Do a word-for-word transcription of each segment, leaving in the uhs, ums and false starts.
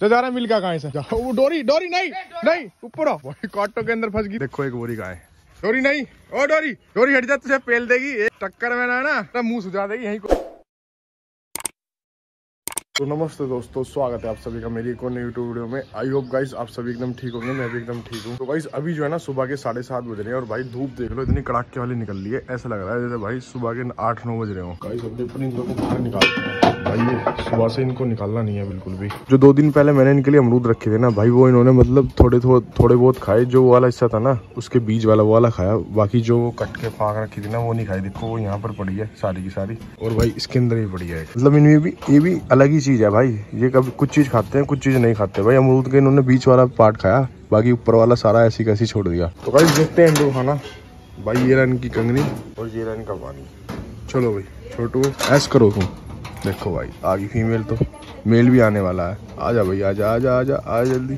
तो ज़ारा मिल गया कहाँ से? वो डोरी डोरी नहीं नहीं ऊपर आओ। कांटों के अंदर फंस गई। देखो एक बोरी गाय। डोरी नहीं, ओ डोरी डोरी हट जा, तुझे पेल देगी। एक टक्कर में ना ना तो मुंह सुझा देगी यहीं को। तो नमस्ते दोस्तों, स्वागत है आप सभी का मेरी एक और नई यूट्यूब वीडियो में। आई होप गाइस आप सभी एकदम ठीक होंगे, मैं भी एकदम ठीक हूँ। तो गाइस अभी जो है ना सुबह के साढ़े सात बज रहे हैं और भाई धूप देख लो इतनी कड़ाके वाली निकल रही है, ऐसा लग रहा है जैसे भाई सुबह के आठ नौ बज रहे हो। गाइस अपने अपने इन लोगों को बाहर निकालते हैं भाई, ये सुबह से इनको निकालना नहीं है बिल्कुल भी। जो दो दिन पहले मैंने इनके लिए अमरूद रखे थे ना भाई, वो इन्होंने मतलब थोड़े थोड़े बहुत खाए, जो वो वाला हिस्सा था ना उसके बीज वाला वो वाला खाया, बाकी जो वो कट के फाक रखी थी ना वो नहीं खाई। देखो वो यहाँ पर पड़ी है सारी की सारी, और भाई इसके अंदर ही पड़ी है। मतलब इनमें भी ये भी अलग ही चीज है भाई, ये कभी कुछ चीज खाते हैं कुछ चीज नहीं खाते भाई। अमरूद के इन्होंने बीच वाला पार्ट खाया, बाकी ऊपर वाला सारा ऐसी कैसी छोड़ दिया। तो भाई देखते हैं इनको खाना। भाई ये रन की कंगनी और ये रन का पानी। चलो भाई छोटू ऐस करो तुम। देखो भाई आ गई फीमेल, तो मेल भी आने वाला है। आजा भाई आजा आजा आजा आ जल्दी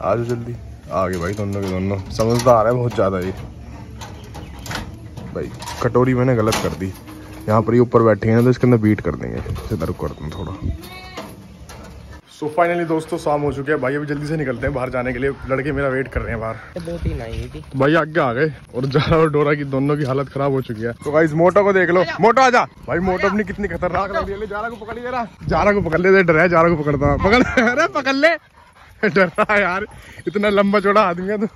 आ जाओ जल्दी। आ गए भाई दोनों के दोनों, समझदार है बहुत ज़्यादा ये। भाई कटोरी मैंने गलत कर दी, यहाँ पर ये ऊपर बैठे हैं ना तो इसके अंदर बीट कर देंगे। इधर रुक करते हैं थोड़ा। सो so, फाइनली दोस्तों शाम हो चुके हैं भाई, अभी जल्दी से निकलते हैं बाहर जाने के लिए। लड़के मेरा वेट कर रहे हैं बाहर। बहुत ही नहीं थी भाई, आगे आ गए और ज़ारा और डोरा की दोनों की हालत खराब हो चुकी है। तो भाई मोटो को देख लो, मोटो आजा भाई। मोटो अपनी कितनी खतरनाक लग रही है। ज़ारा को पकड़ ले, ज़ारा को पकड़ ले, डर है ज़ारा को पकड़ता पकड़ अरे पकड़ ले, डर रहा है यार, इतना लंबा चौड़ा आदमी है तो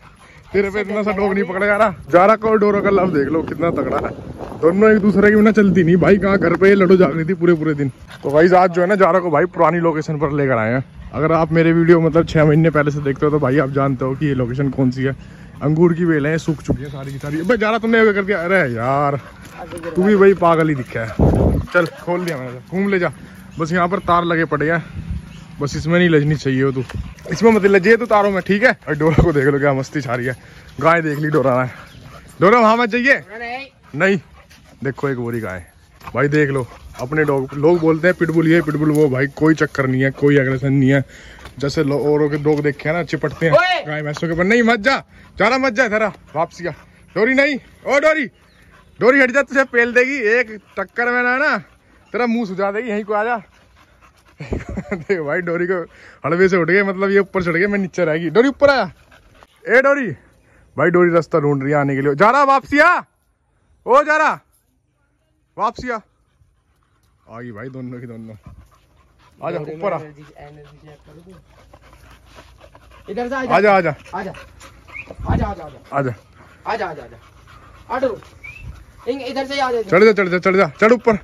तेरे पे इतना सा डोग नहीं पकड़ेगा ना। ज़ारा को और डोरा का लव देख लो कितना तगड़ा है, दोनों एक दूसरे की बिना चलती नहीं भाई। कहाँ घर पे लड़ो जाग रही थी पूरे पूरे दिन। तो भाई आज जो है ना ज़ारा को भाई पुरानी लोकेशन पर लेकर आए हैं। अगर आप मेरे वीडियो मतलब छः महीने पहले से देखते हो तो भाई आप जानते हो कि ये लोकेशन कौन सी है। अंगूर की बेलें सूख चुकी है सारी की सारी। भाई ज़ारा तुमने वे कर दिया, अरे यार तू भी भाई पागल ही दिखा है। चल खोल दिया मैंने, घूम ले जा। बस यहाँ पर तार लगे पड़े हैं, बस इसमें नहीं लजनी चाहिए हो तू, इसमें मत लजिए तो तारों में, ठीक है। और डोरा को देख लो क्या मस्ती छा रही है। गाय देख ली डोरा ने, डोरा वहाँ मत जाइए नहीं। देखो एक बोरी गाय भाई देख लो। अपने डॉग लोग बोलते हैं पिटबुल ये पिटबुल वो, भाई कोई चक्कर नहीं है, कोई एग्रेशन नहीं है। जैसे औरों के डॉग देखे हैं ना चिपटते हैं गाय भैंसों के ऊपर। नहीं मत जा, ज़ारा मत जा, तेरा वापसी का। डोरी नहीं, ओ डोरी डोरी हट जा, तुझे पेल देगी। एक टक्कर में ना ना तेरा मुँह सुझा देगी यहीं को। आ जा देख भाई डोरी को हड़वे से उठ गए, मतलब ये ऊपर चढ़ गए, मैं नीचे रह गई। डोरी ऊपर आया, ए डोरी। भाई डोरी रास्ता ढूंढ रही है आने के लिए। ज़ारा वापसी आ, ओ ज़ारा वापसी आ। आ गई भाई दोनों की दोनों। आ जा ऊपर आ, इधर से आ जा आ जा आ जा आ जा आ जा आ जा आ जा। इधर से आ जा, चढ़ जा चढ़ जा चढ़ जा चढ़ ऊपर।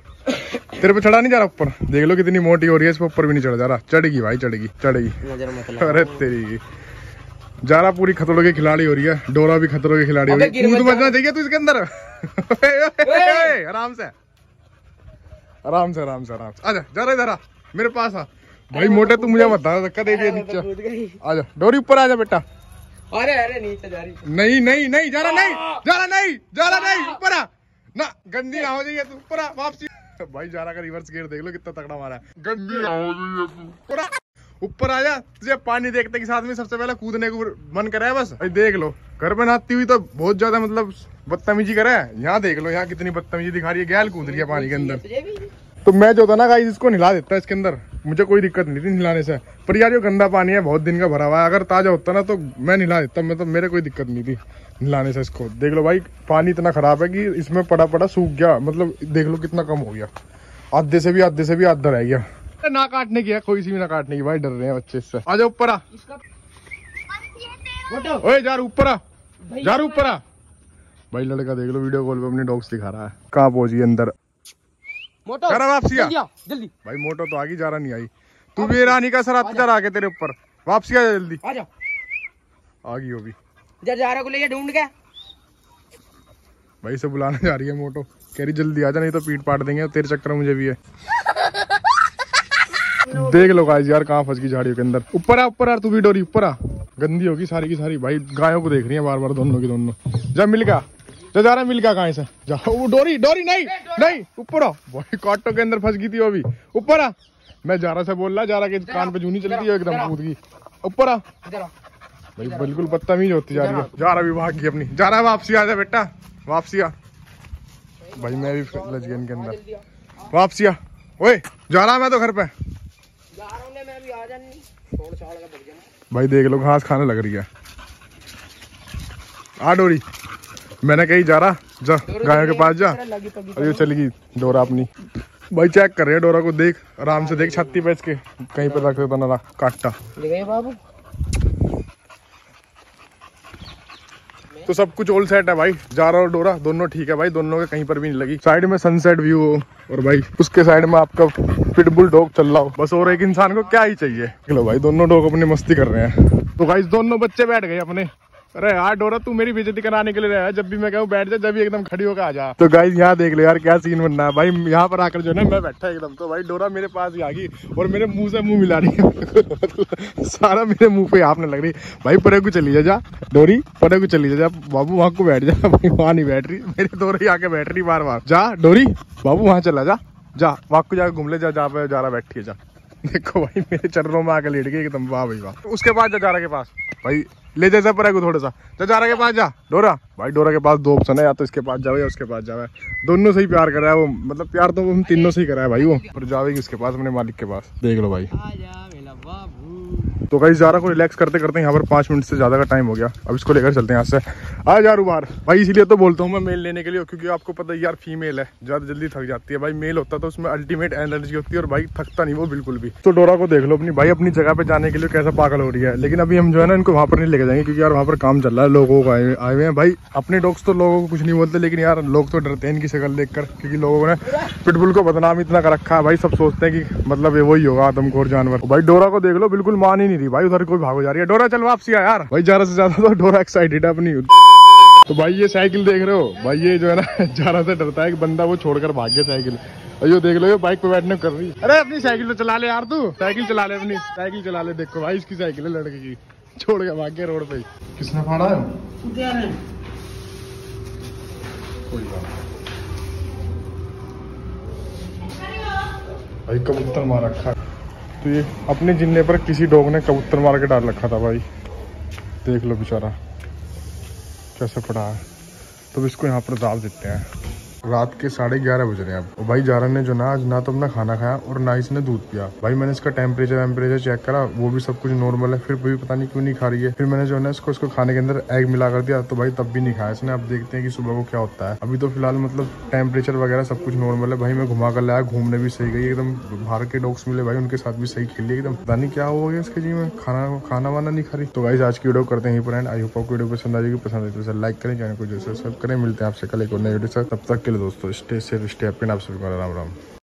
तेरे पे चढ़ा नहीं जा रहा ऊपर, देख लो कितनी मोटी हो रही है, इस पे ऊपर भी नहीं चढ़ जा रहा। चढ़ेगी भाई चढ़ेगी चढ़ेगी। अरे तेरी ज़ारा पूरी खतरों की खिलाड़ी हो रही है, डोरा भी खतरों की खिलाड़ी हो रही है। कूद मचना चाहिए तू इसके अंदर। आराम से आराम से आराम से आराम से। आजा ज़ारा ज़ारा मेरे पास आ भाई। मोटे तू मुझे बता धक्का दे दिया नीचे। आजा डोरी ऊपर आजा बेटा। अरे अरे नीचे जा रही। नहीं नहीं नहीं ज़ारा नहीं ज़ारा नहीं ज़ारा नहीं ऊपर आ ना, गंदी ना हो जाइए तू। ऊपर आ वापसी। भाई ज़ारा का रिवर्स गियर देख लो कितना तगड़ा मारा है। गंदी ऊपर आजा, तुझे पानी देखते के साथ में सबसे पहले कूदने को मन करा है बस। भाई देख लो घर में नहाती हुई तो बहुत ज्यादा मतलब बदतमीजी करा है, यहाँ देख लो यहाँ कितनी बदतमीजी दिखा रही है। गैल कूद रही है पानी के अंदर। तो मैं जो था ना गाइस इसको नहला देता है इसके अंदर, मुझे कोई दिक्कत नहीं थी नहलाने से। पर यार जो गंदा पानी है बहुत दिन का भरा हुआ है, अगर ताजा होता ना तो मैं नहला देता, मैं तो मेरे कोई दिक्कत नहीं थी नहलाने से इसको। देख लो भाई पानी इतना खराब है कि इसमें पड़ा पड़ा सूख गया, मतलब देख लो कितना कम हो गया, आधे से भी आधे से भी आधा रह गया। ना काटने की है, कोई सी भी ना काटने की, भाई डर रहे हैं बच्चे इससे। आजा ऊपर आ, यार ऊपर आ, यार ऊपर आ। भाई लड़का देख लो वीडियो कॉल पे अपने डॉग्स दिखा रहा है। कहाँ पहुंची अंदर ज़ारा वापसी आ जल्दी। भाई मोटो तो आ गई, ज़ारा नहीं आई। तू भी रानी का सर अत्याचार आ गया तेरे ऊपर, वापसी आ जल्दी। आ जा आ गई होगी। ज़ारा को ले ढूंढ के भाई से बुलाने जा रही है। मोटो कह रही जल्दी आ जा नहीं तो पीट पाट देंगे, तेरे चक्कर में मुझे भी है। देख लो गाइस यार कहाँ फंस गई झाड़ियों के अंदर। ऊपर आ ऊपर आ तू भी डोरी ऊपर आ। गंदी होगी सारी की सारी। भाई गायों को देख रही है बार बार दोनों की दोनों। जा मिल गया, जा ज़ारा मिल गया कहाँ से? जा वो डोरी डोरी नहीं नहीं ऊपर आओ। भाई कांटों के अंदर फंस गई थी वो भी। ऊपर आ, मैं ज़ारा से बोल रहा, ज़ारा के कान पे जूनी चलती है एकदम कूद गई। ऊपर आ भाई, बिल्कुल बदतमीज होती जा रही है। ज़ारा भी भाग गई अपनी। ज़ारा वापसी आ जा बेटा, वापसी आ। भाई मैं भी लज गया इनके अंदर, वापसी आ। ओए ज़ारा मैं तो घर पे, भाई देख लो घास खाने लग रही है। आ डोरी, मैंने कही जा रहा जा गायों के पास जा, और ये चली गई डोरा अपनी। भाई चेक कर रहे हैं डोरा को, देख आराम से देख, छत्ती बेच के कहीं पे रख देता ना काटा। बाबू तो सब कुछ ऑल सेट है भाई, जारा और डोरा दोनों ठीक है भाई, दोनों के कहीं पर भी नहीं लगी। साइड में सनसेट व्यू हो और भाई उसके साइड में आपका पिटबुल डॉग चल रहा हो, बस और एक इंसान को क्या ही चाहिए। चलो भाई दोनों डॉग अपनी मस्ती कर रहे हैं। तो भाई दोनों बच्चे बैठ गए अपने। अरे यार डोरा तू मेरी बेइज्जती कराने के लिए रहा है, जब भी मैं कहूँ बैठ जा जब भी एकदम खड़ी होकर आ जा। तो गाइस यहाँ देख लो यार क्या सीन बनना है भाई, यहाँ पर आकर जो है ना मैं बैठा एकदम, तो भाई डोरा मेरे पास ही आ गई और मेरे मुंह से मुंह मिला रही है सारा मेरे मुंह पे आपने लग रही। भाई परे को चली जा, जा डोरी परे को चली जा, बाबू वहाँ को बैठ जा। भाई वहाँ नहीं बैठ रही, मेरे डोरी आके बैठ रही बार बार। जा डोरी बाबू वहाँ चला जा, जा वहाँ को जाकर घूम ले जा, जहाँ जारा बैठी है जा। देखो भाई मेरे चरणों में आके लेट गई एकदम, वाह भाई वाह। उसके बाद जा जारा के पास भाई ले जा, जा परे को थोड़ा सा जा, जारा के पास जा डोरा। भाई डोरा के पास दो ऑप्शन है, या तो इसके पास जावे या उसके पास जावे, दोनों से ही प्यार कर रहा है वो, मतलब प्यार तो हम तीनों से ही करा है भाई वो, पर जावेगी उसके पास अपने मालिक के पास। देख लो भाई। तो गाइस जारा को रिलैक्स करते करते यहाँ पर पाँच मिनट से ज़्यादा का टाइम हो गया, अब इसको लेकर चलते हैं यहाँ से। आ जा उबार भाई, इसीलिए तो बोलता हूँ मैं मेल लेने के लिए, क्योंकि आपको पता है यार फीमेल है ज़्यादा जल्दी थक जाती है, भाई मेल होता तो उसमें अल्टीमेट एनर्जी होती है और भाई थकता नहीं वो बिल्कुल भी। तो डोरा को देख लो अपनी भाई अपनी जगह पर जाने के लिए कैसा पागल हो रही है। लेकिन अभी हम जो है ना इनको वहाँ पर नहीं लेके जाएंगे, क्योंकि यार वहाँ पर काम चल रहा है, लोगों को आए हुए हैं भाई। अपने डॉग्स तो लोगों को कुछ नहीं बोलते, लेकिन यार लोग तो डरते हैं इनकी शक्ल देखकर, क्योंकि लोगों ने पिटबुल को बदनाम इतना कर रखा है भाई, सब सोचते हैं कि मतलब ये वही होगा आदमखोर जानवर। भाई डोरा को देख लो बिल्कुल मान ही नहीं रही भाई, उधर कोई भागो जा रही है। डोरा चल वापसी आ यार, भाई ज़्यादा से ज्यादा तो डोरा एक्साइटेड है अपनी। तो भाई ये साइकिल देख रहे हो भाई, ये जो है ना ज़ारा से डरता है कि बंदा वो छोड़कर भाग गया साइकिल। अयो देख लो ये बाइक पे बैठने कर रही है। अरे अपनी साइकिल तो चला ले यार, तू साइकिल चला ले, अपनी साइकिल चला ले। देखो भाई इसकी साइकिल है लड़के की, छोड़ के भाग गया रोड पे। किसने फाड़ा है? भाई कबूतर मार रखा, तो ये अपने जिन्ने पर किसी डॉग ने कबूतर मार के डाल रखा था भाई। देख लो बेचारा कैसे पड़ा है। तो इसको यहाँ पर डाल देते हैं। रात के साढ़े ग्यारह बज रहे हैं अब। भाई जारा ने जो ना आज ना तो अपना खाना खाया और ना इसने दूध पिया। भाई मैंने इसका टेम्परेचर वेम्परेचर चेक करा, वो भी सब कुछ नॉर्मल है, फिर भी पता नहीं क्यों नहीं खा रही है। फिर मैंने जो है ना इसको इसको खाने के अंदर एग मिला कर दिया, तो भाई तब भी नहीं खाया इसने। अब देखते हैं कि सुबह को क्या होता है। अभी तो फिलहाल मतलब टेम्परेचर वगैरह सब कुछ नॉर्मल है। भाई मैं घुमा कर लाया, घूमने भी सही गई एकदम, बाहर के डॉग्स मिले भाई उनके साथ भी सही खेली एकदम। पता नहीं क्या हो गया इसके जी में, खाना खाना वाना नहीं खा रही। तो भाई आज की वीडियो करते हैं फ्रेंड, आई होप आपको वीडियो पसंद आएगी, पसंद आए तो लाइक करें, चैनल को जो सब्सक्राइब करें। मिलते हैं आपसे कल एक और नए वीडियो से, तब तक के लिए दोस्तों स्टे सेफ स्टे हैप्पी। आप सभी को राम राम।